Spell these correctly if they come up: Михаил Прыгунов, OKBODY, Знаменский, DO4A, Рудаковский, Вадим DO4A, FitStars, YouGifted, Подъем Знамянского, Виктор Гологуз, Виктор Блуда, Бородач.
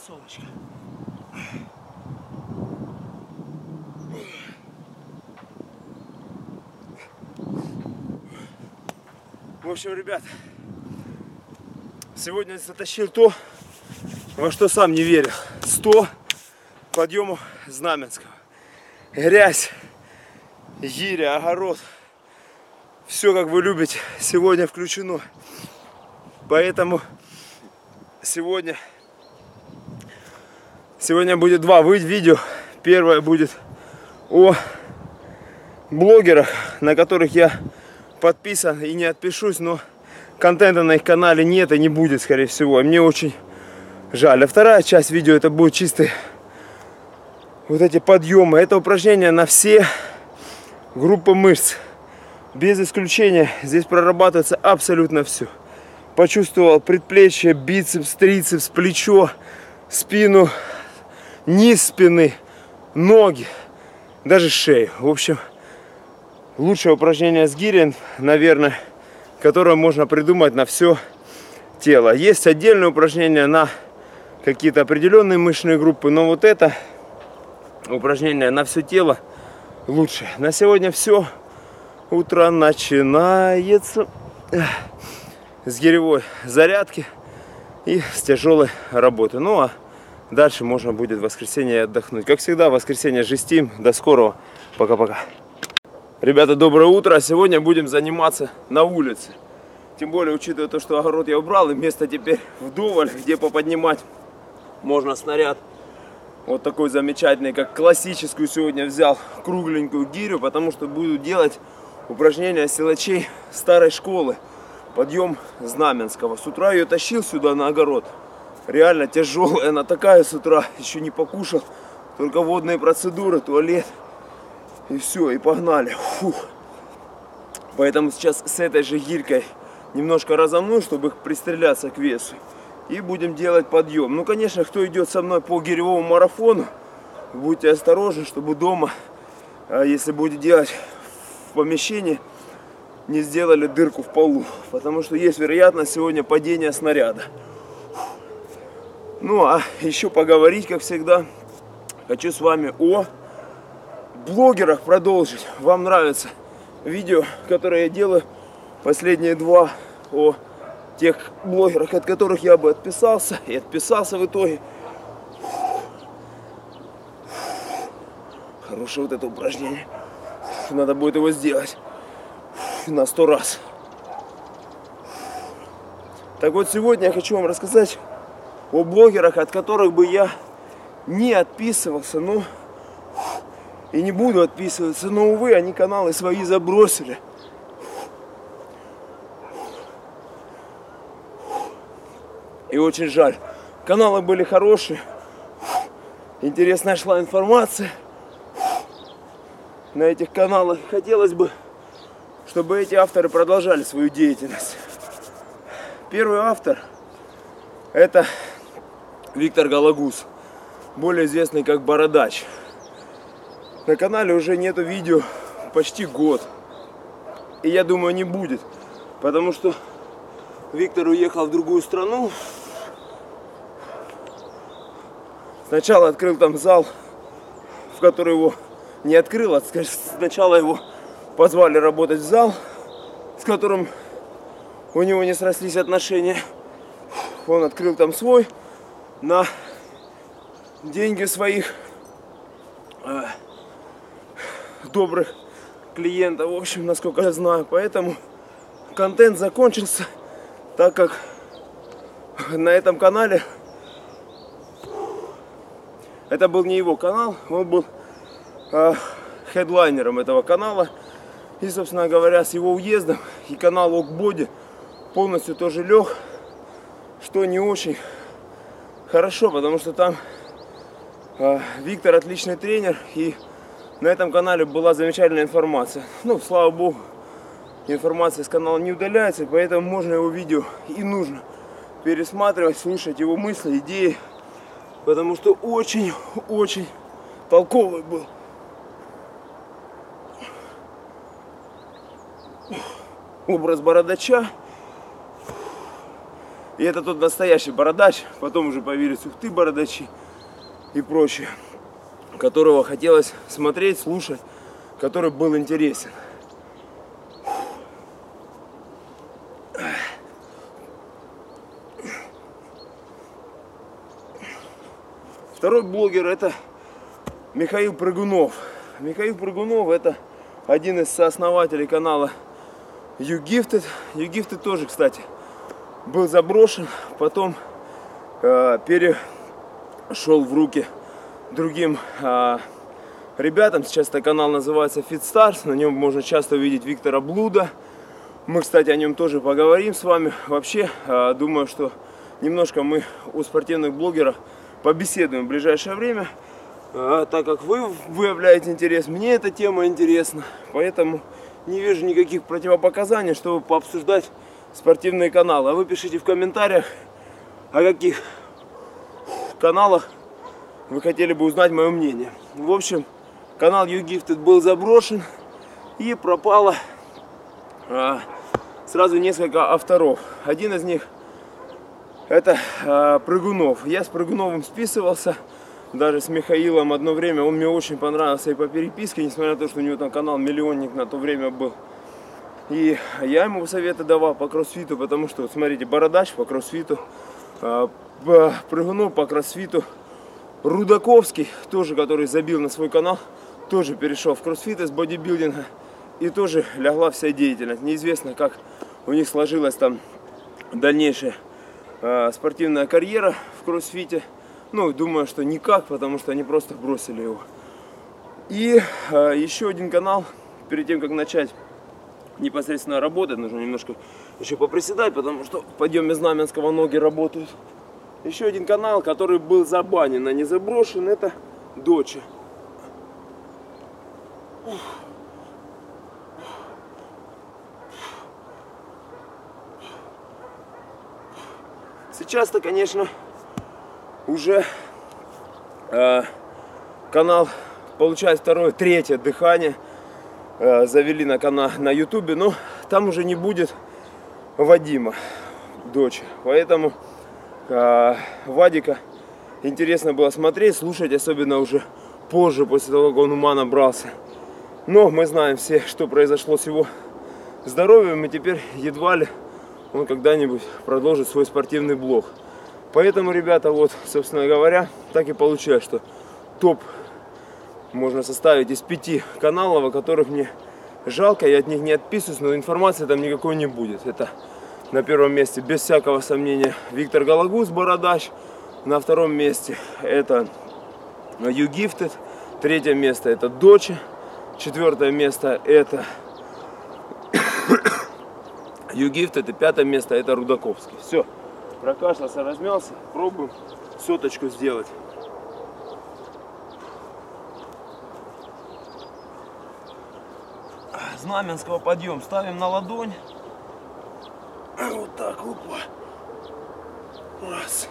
подсолнечка. В общем, ребят, сегодня затащил то, во что сам не верил. 100 подъемов Знаменского. Грязь, гиря, огород. Все, как вы любите, сегодня включено. Поэтому сегодня будет два видео. Первое будет о блогерах, на которых я подписан и не отпишусь, но контента на их канале нет и не будет, скорее всего. И мне очень жаль. А вторая часть видео — это будет чистые вот эти подъемы. Это упражнение на все группы мышц. Без исключения. Здесь прорабатывается абсолютно все. Почувствовал предплечье, бицепс, трицепс, плечо, спину, низ спины, ноги, даже шею. В общем, лучшее упражнение с гирей, наверное, которое можно придумать на все тело. Есть отдельные упражнения на какие-то определенные мышечные группы, но вот это упражнение на все тело лучше. На сегодня все. Утро начинается с гиревой зарядки и с тяжелой работы. Ну а дальше можно будет в воскресенье отдохнуть. Как всегда, в воскресенье жестим. До скорого. Пока-пока. Ребята, доброе утро. Сегодня будем заниматься на улице. Тем более, учитывая то, что огород я убрал, и место теперь вдоволь, где поподнимать можно снаряд. Вот такой замечательный, как классическую сегодня взял, кругленькую гирю, потому что буду делать упражнения силачей старой школы. Подъем Знаменского. С утра ее тащил сюда на огород. Реально тяжелая она такая с утра. Еще не покушал. Только водные процедуры, туалет. И все, и погнали. Фух. Поэтому сейчас с этой же гирькой немножко разомну, чтобы пристреляться к весу. И будем делать подъем. Ну, конечно, кто идет со мной по гиревому марафону, будьте осторожны, чтобы дома, если будете делать в помещении, не сделали дырку в полу, потому что есть вероятность сегодня падения снаряда. Ну а еще поговорить, как всегда, хочу с вами о блогерах продолжить. Вам нравятся видео, которые я делаю, последние два, о тех блогерах, от которых я бы отписался и отписался в итоге. Хорошее вот это упражнение. Надо будет его сделать на 100 раз. Так вот, сегодня я хочу вам рассказать о блогерах, от которых бы я не отписывался, ну и не буду отписываться, но, увы, они каналы свои забросили. И очень жаль. Каналы были хорошие, интересная шла информация на этих каналах. Хотелось бы, чтобы эти авторы продолжали свою деятельность. Первый автор — это Виктор Гологуз, более известный как Бородач. На канале уже нету видео почти год. И я думаю, не будет, потому что Виктор уехал в другую страну. Сначала открыл там зал, в который его не открыл, а сначала его позвали работать в зал, с которым у него не срослись отношения. Он открыл там свой на деньги своих добрых клиентов, в общем, насколько я знаю. Поэтому контент закончился, так как на этом канале, это был не его канал, он был хедлайнером этого канала. И, собственно говоря, с его уездом и канал OKBODY полностью тоже лег, что не очень хорошо, потому что там Виктор отличный тренер, и на этом канале была замечательная информация. Ну, слава богу, информация с канала не удаляется, поэтому можно его видео и нужно пересматривать, слушать его мысли, идеи, потому что очень-очень толковый был. Образ Бородача И это тот настоящий бородач, потом уже появились ухты бородачи и прочее, которого хотелось смотреть, слушать, который был интересен. Второй блогер — это Михаил Прыгунов. Михаил Прыгунов — это один из сооснователей канала YouGifted. YouGifted тоже, кстати, был заброшен, потом перешел в руки другим ребятам. Сейчас этот канал называется FitStars, на нем можно часто увидеть Виктора Блуда. Мы, кстати, о нем тоже поговорим с вами. Вообще, думаю, что немножко мы у спортивных блогеров побеседуем в ближайшее время, так как вы выявляете интерес, мне эта тема интересна, поэтому не вижу никаких противопоказаний, чтобы пообсуждать спортивные каналы. А вы пишите в комментариях, о каких каналах вы хотели бы узнать мое мнение. В общем, канал YouGifted был заброшен и пропало сразу несколько авторов. Один из них — это Прыгунов. Я с Прыгуновым списывался, даже с Михаилом одно время. Он мне очень понравился и по переписке, несмотря на то, что у него там канал миллионник на то время был. И я ему советы давал по кроссфиту, потому что, вот смотрите, Бородач по кроссфиту, Прыгунов по кроссфиту, Рудаковский, тоже, который забил на свой канал, тоже перешел в кроссфит из бодибилдинга, и тоже лягла вся деятельность. Неизвестно, как у них сложилась там дальнейшая спортивная карьера в кроссфите. Ну, думаю, что никак, потому что они просто бросили его. И еще один канал. Перед тем, как начать непосредственно работать, нужно немножко еще поприседать, потому что в подъеме Знаменского ноги работают. Еще один канал, который был забанен, а не заброшен, это DO4A. Сейчас-то, конечно, уже канал получает второе, третье дыхание. Завели на канал на Ютубе, но там уже не будет Вадима DO4A. Поэтому Вадика интересно было смотреть, слушать, особенно уже позже, после того, как он ума набрался. Но мы знаем все, что произошло с его здоровьем, и теперь едва ли он когда-нибудь продолжит свой спортивный блог. Поэтому, ребята, вот, собственно говоря, так и получилось, что топ можно составить из 5 каналов, о которых мне жалко, я от них не отписываюсь, но информации там никакой не будет. Это на первом месте, без всякого сомнения, Виктор Гологуз, Бородач. На втором месте это YouGifted. Третье место это DO4A. Четвертое место это YouGifted, это 5 место, это Рудаковский. Все, прокашлялся, размялся, пробуем соточку сделать. Знаменского подъем ставим на ладонь. Вот так, опа. Раз.